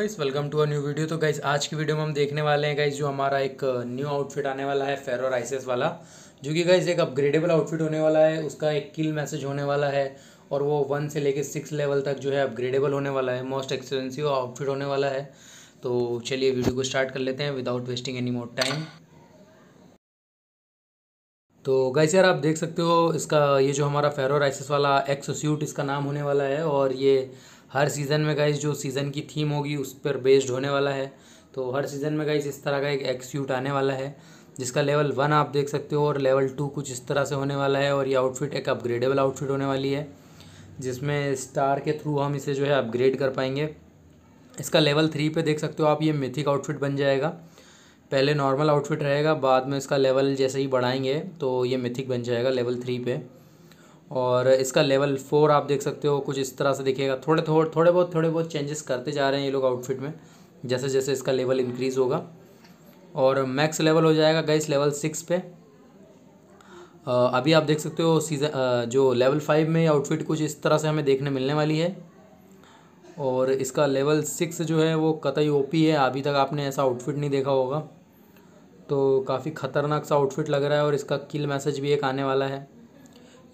Guys welcome to a new video. तो guys आज की वीडियो में हम देखने वाले हैं गाइस जो हमारा एक न्यू आउटफिट आने वाला है फेरो राइसेस वाला, जो कि गाइस एक अपग्रेडेबल आउटफिट होने वाला है। उसका एक किल मैसेज होने वाला है और वो 1 से लेकर 6 लेवल तक जो है अपग्रेडेबल होने वाला है, मोस्ट एक्सपेंसिव आउटफिट होने वाला है। तो चलिए वीडियो को स्टार्ट कर लेते हैं without wasting any more time. तो गाइस यार आप देख सकते हो इसका ये जो हमारा फेरो राइसेस वाला एक्सोस्यूट इसका नाम होने वाला है और ये हर सीज़न में गाइस जो सीज़न की थीम होगी उस पर बेस्ड होने वाला है। तो हर सीज़न में गाइस इस तरह का एक एक्सस्यूट आने वाला है जिसका लेवल 1 आप देख सकते हो और लेवल 2 कुछ इस तरह से होने वाला है। और ये आउटफिट एक अपग्रेडेबल आउटफिट होने वाली है जिसमें स्टार के थ्रू हम इसे जो है अपग्रेड कर पाएंगे। इसका लेवल 3 पे देख सकते हो आप ये मिथिक आउटफिट बन जाएगा। पहले नॉर्मल आउटफिट रहेगा, बाद में इसका लेवल जैसे ही बढ़ाएंगे तो ये मिथिक बन जाएगा लेवल 3 पे। और इसका लेवल 4 आप देख सकते हो कुछ इस तरह से दिखेगा। थोड़े बहुत चेंजेस करते जा रहे हैं ये लोग आउटफिट में जैसे जैसे इसका लेवल इंक्रीज़ होगा। और मैक्स लेवल हो जाएगा गाइस लेवल 6 पे। अभी आप देख सकते हो सीज़न जो लेवल 5 में आउटफिट कुछ इस तरह से हमें देखने मिलने वाली है। और इसका लेवल 6 जो है वो कतई ओपी है, अभी तक आपने ऐसा आउटफिट नहीं देखा होगा। तो काफ़ी ख़तरनाक सा आउटफिट लग रहा है और इसका किल मैसेज भी एक आने वाला है।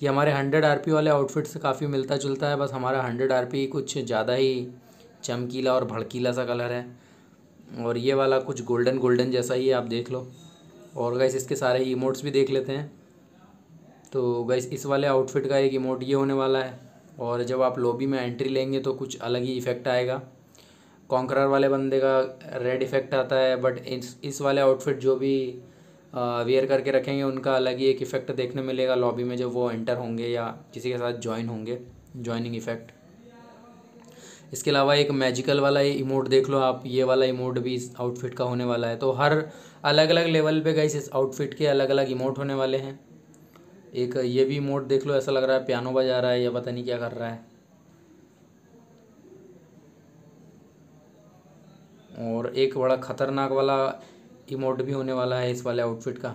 ये हमारे 100 RP वाले आउटफिट से काफ़ी मिलता जुलता है, बस हमारा 100 RP कुछ ज़्यादा ही चमकीला और भड़कीला सा कलर है और ये वाला कुछ गोल्डन जैसा ही है, आप देख लो। और गाइस इसके सारे इमोट्स भी देख लेते हैं। तो गाइस इस वाले आउटफिट का एक इमोट ये होने वाला है और जब आप लॉबी में एंट्री लेंगे तो कुछ अलग ही इफ़ेक्ट आएगा। कॉन्करर वाले बंदे का रेड इफ़ेक्ट आता है, बट इस वाले आउटफिट जो भी वेयर करके रखेंगे उनका अलग ही एक इफ़ेक्ट देखने मिलेगा लॉबी में जब वो एंटर होंगे या किसी के साथ ज्वाइन होंगे, ज्वाइनिंग इफ़ेक्ट। इसके अलावा एक मैजिकल वाला इमोट देख लो आप, ये वाला इमोट भी इस आउटफिट का होने वाला है। तो हर अलग अलग लेवल पे गाइस इस आउटफिट के अलग अलग इमोट होने वाले हैं। एक ये भी इमोट देख लो, ऐसा लग रहा है पियानो बजा रहा है या पता नहीं क्या कर रहा है। और एक बड़ा ख़तरनाक वाला इमोट भी होने वाला है इस वाले आउटफिट का।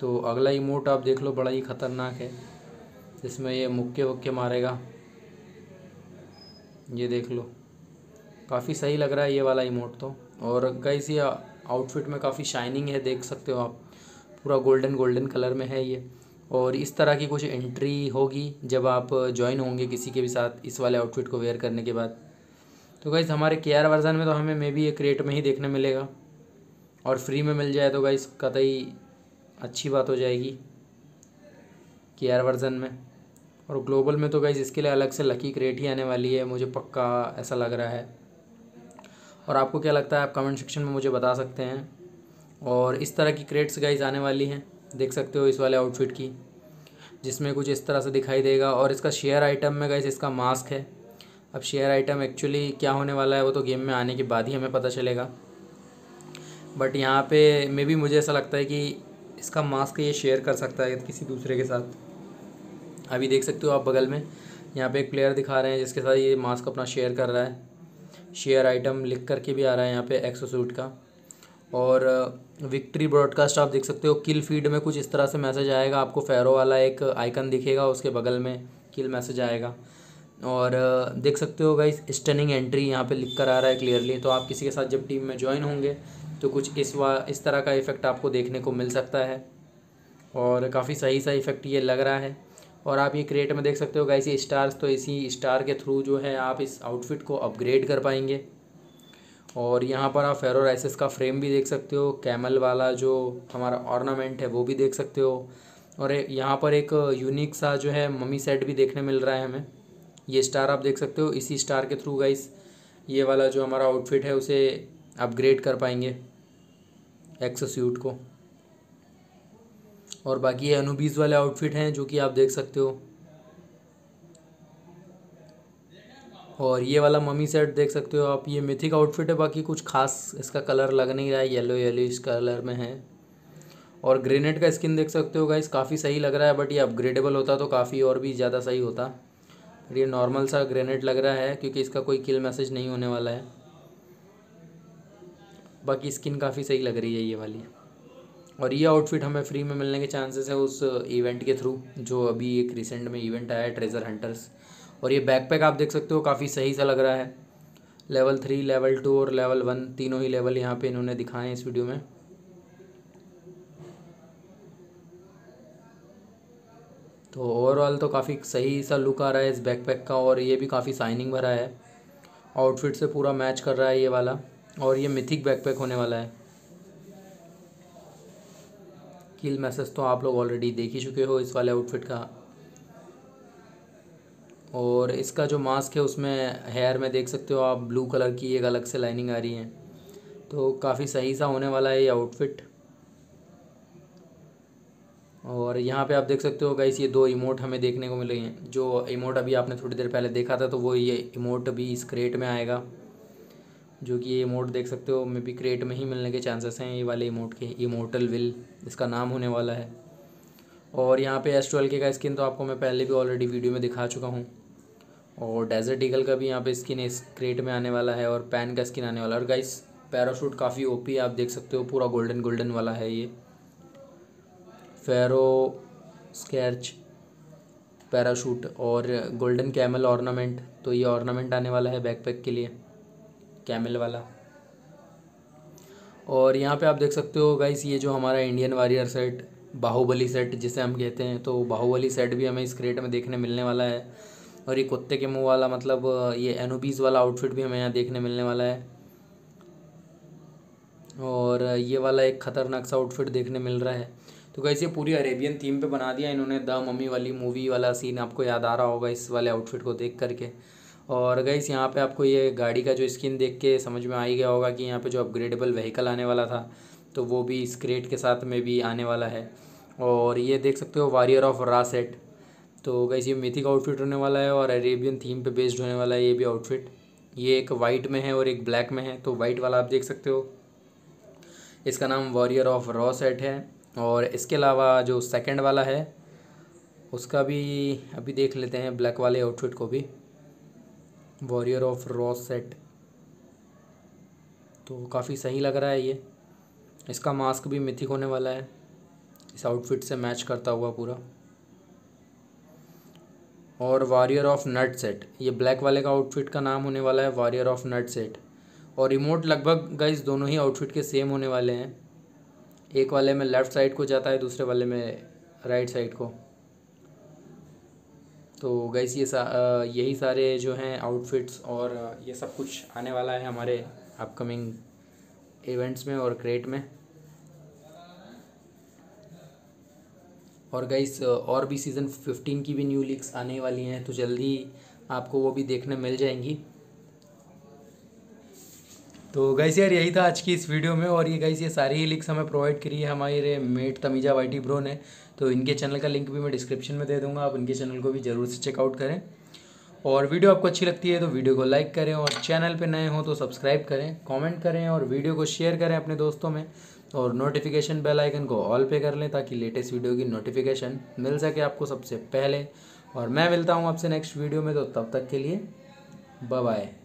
तो अगला इमोट आप देख लो बड़ा ही ख़तरनाक है जिसमें ये मुक्के वक्के मारेगा, ये देख लो। काफ़ी सही लग रहा है ये वाला इमोट तो। और गाइस ये आउटफिट में काफ़ी शाइनिंग है, देख सकते हो आप, पूरा गोल्डन कलर में है ये। और इस तरह की कुछ एंट्री होगी जब आप ज्वाइन होंगे किसी के भी साथ इस वाले आउटफिट को वेयर करने के बाद। तो गाइस हमारे केआर वर्जन में तो हमें मे बी एक रेट में ही देखने मिलेगा और फ्री में मिल जाए तो गाइस कतई अच्छी बात हो जाएगी केआर वर्जन में। और ग्लोबल में तो गाइस इसके लिए अलग से लकी क्रेट ही आने वाली है, मुझे पक्का ऐसा लग रहा है। और आपको क्या लगता है आप कमेंट सेक्शन में मुझे बता सकते हैं। और इस तरह की क्रेट्स गाइस आने वाली हैं, देख सकते हो इस वाले आउटफिट की, जिसमें कुछ इस तरह से दिखाई देगा। और इसका शेयर आइटम में गाइस इसका मास्क है। अब शेयर आइटम एक्चुअली क्या होने वाला है वो तो गेम में आने के बाद ही हमें पता चलेगा, बट यहाँ पे मे बी मुझे ऐसा लगता है कि इसका मास्क ये शेयर कर सकता है किसी दूसरे के साथ। अभी देख सकते हो आप बगल में यहाँ पे एक प्लेयर दिखा रहे हैं जिसके साथ ये मास्क अपना शेयर कर रहा है। शेयर आइटम लिख करके भी आ रहा है यहाँ पे एक्सोसूट का। और विक्ट्री ब्रॉडकास्ट आप देख सकते हो, किल फीड में कुछ इस तरह से मैसेज आएगा आपको, फेरो वाला एक आइकन दिखेगा उसके बगल में किल मैसेज आएगा। और देख सकते हो गाइस स्टनिंग एंट्री यहाँ पे लिख कर आ रहा है क्लियरली। तो आप किसी के साथ जब टीम में ज्वाइन होंगे तो कुछ इस तरह का इफ़ेक्ट आपको देखने को मिल सकता है और काफ़ी सही सा इफ़ेक्ट ये लग रहा है। और आप ये क्रेट में देख सकते हो गाइस ये स्टार्स, तो इसी स्टार के थ्रू जो है आप इस आउटफिट को अपग्रेड कर पाएंगे। और यहाँ पर आप फेरो राइसेस का फ्रेम भी देख सकते हो, कैमल वाला जो हमारा ऑर्नामेंट है वो भी देख सकते हो। और यहाँ पर एक यूनिक सा जो है मम्मी सेट भी देखने मिल रहा है हमें। ये स्टार आप देख सकते हो, इसी स्टार के थ्रू गाइस ये वाला जो हमारा आउटफिट है उसे अपग्रेड कर पाएंगे एक्सोस्यूट को। और बाकी ये अनुबीस वाले आउटफिट हैं जो कि आप देख सकते हो। और ये वाला मम्मी सेट देख सकते हो आप, ये मिथिक आउटफिट है, बाकी कुछ खास इसका कलर लग नहीं रहा है, येलो इस कलर में है। और ग्रेनेड का स्किन देख सकते हो गाइस, काफ़ी सही लग रहा है, बट ये अपग्रेडेबल होता तो काफ़ी और भी ज़्यादा सही होता। ये नॉर्मल सा ग्रेनेड लग रहा है क्योंकि इसका कोई किल मैसेज नहीं होने वाला है। बाकी स्किन काफ़ी सही लग रही है ये वाली। और ये आउटफिट हमें फ्री में मिलने के चांसेस है उस इवेंट के थ्रू जो अभी एक रिसेंट में इवेंट आया है, ट्रेजर हंटर्स। और ये बैकपैक आप देख सकते हो, काफ़ी सही सा लग रहा है। लेवल 3, लेवल 2 और लेवल 1 तीनों ही लेवल यहाँ पे इन्होंने दिखाए हैं इस वीडियो में। तो ओवरऑल तो काफ़ी सही सा लुक आ रहा है इस बैकपैक का, और ये भी काफ़ी शाइनिंग भरा है, आउटफिट से पूरा मैच कर रहा है ये वाला, और ये मिथिक बैकपैक होने वाला है। किल मैसेज तो आप लोग ऑलरेडी देख ही चुके हो इस वाले आउटफिट का, और इसका जो मास्क है उसमें हेयर में देख सकते हो आप ब्लू कलर की एक अलग से लाइनिंग आ रही है, तो काफ़ी सही सा होने वाला है ये आउटफिट। और यहाँ पे आप देख सकते हो गाइस ये दो इमोट हमें देखने को मिले हैं, जो इमोट अभी आपने थोड़ी देर पहले देखा था तो वो ये इमोट अभी इस क्रेट में आएगा, जो कि ये इमोट देख सकते हो मे बी क्रेट में ही मिलने के चांसेस हैं ये वाले इमोट के। इमोटल विल इसका नाम होने वाला है। और यहाँ पे S12K का स्किन तो आपको मैं पहले भी ऑलरेडी वीडियो में दिखा चुका हूँ, और डेजर्टगर्ल का भी यहाँ पे स्किन इस क्रेट में आने वाला है, और पैन का स्किन आने वाला है। और गाइस पैराशूट काफ़ी ओपी आप देख सकते हो, पूरा गोल्डन गोल्डन वाला है ये। फेरो स्कैच पैराशूट और गोल्डन कैमल ऑर्नामेंट, तो ये ऑर्नामेंट आने वाला है बैकपैक के लिए कैमल वाला। और यहाँ पे आप देख सकते हो गाइस ये जो हमारा Indian warrior set, Baahubali set जिसे हम कहते हैं, तो बाहुबली सेट भी हमें इस क्रेट में देखने मिलने वाला है। और ये कुत्ते के मुंह वाला मतलब ये एनुबीज़ वाला आउटफिट भी हमें यहाँ देखने मिलने वाला है, और ये वाला एक ख़तरनाक सा आउटफिट देखने मिल रहा है। तो गाइस ये पूरी अरेबियन थीम पे बना दिया इन्होंने, द मम्मी वाली मूवी वाला सीन आपको याद आ रहा होगा इस वाले आउटफिट को देख करके। और गाइस यहाँ पे आपको ये गाड़ी का जो स्किन देख के समझ में आ ही गया होगा कि यहाँ पे जो अपग्रेडेबल व्हीकल आने वाला था तो वो भी इस क्रेट के साथ में भी आने वाला है। और ये देख सकते हो वॉरियर ऑफ रा सेट, तो गाइस ये मिथिक आउटफिट होने वाला है और अरेबियन थीम पर बेस्ड होने वाला है ये भी आउटफिट। ये एक वाइट में है और एक ब्लैक में है, तो वाइट वाला आप देख सकते हो इसका नाम वॉरियर ऑफ रॉ सेट है। और इसके अलावा जो सेकंड वाला है उसका भी अभी देख लेते हैं, ब्लैक वाले आउटफिट को भी, वॉरियर ऑफ रॉ सेट, तो काफ़ी सही लग रहा है ये। इसका मास्क भी मिथिक होने वाला है, इस आउटफिट से मैच करता हुआ पूरा। और वॉरियर ऑफ नट सेट, ये ब्लैक वाले का आउटफिट का नाम होने वाला है वॉरियर ऑफ नट सेट। और इमोट लगभग गाइस दोनों ही आउटफिट के सेम होने वाले हैं, एक वाले में लेफ़्ट साइड को जाता है, दूसरे वाले में राइट साइड को। तो गाइस ये यही सारे जो हैं आउटफिट्स और ये सब कुछ आने वाला है हमारे अपकमिंग इवेंट्स में और क्रेट में। और गाइस और भी सीज़न 15 की भी न्यू लीक्स आने वाली हैं, तो जल्दी आपको वो भी देखने मिल जाएंगी। तो गाइस यार यही था आज की इस वीडियो में, और ये गाइस ये सारी लिंक्स हमें प्रोवाइड करी है हमारे मेट तमीज़ा वाइटी ब्रो ने, तो इनके चैनल का लिंक भी मैं डिस्क्रिप्शन में दे दूंगा, आप इनके चैनल को भी ज़रूर से चेकआउट करें। और वीडियो आपको अच्छी लगती है तो वीडियो को लाइक करें, और चैनल पर नए हों तो सब्सक्राइब करें, कॉमेंट करें, और वीडियो को शेयर करें अपने दोस्तों में, और नोटिफिकेशन बेल आइकन को ऑल पे कर लें ताकि लेटेस्ट वीडियो की नोटिफिकेशन मिल सके आपको सबसे पहले। और मैं मिलता हूँ आपसे नेक्स्ट वीडियो में, तो तब तक के लिए बाय बाय।